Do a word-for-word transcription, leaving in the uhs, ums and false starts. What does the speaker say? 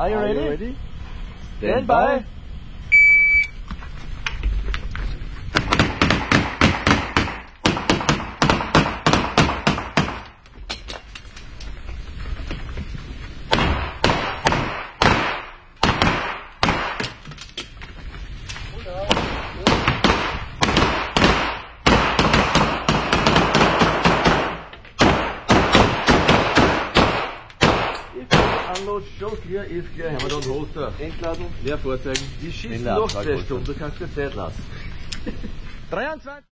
Are you Are ready? You ready? Stand, Stand by. by. Schluss hier ist der Hammer und Holster. Entladen. Leer vorzeigen. Die schießen noch zwei Stunden, du kannst dir Zeit lassen. dreiundzwanzig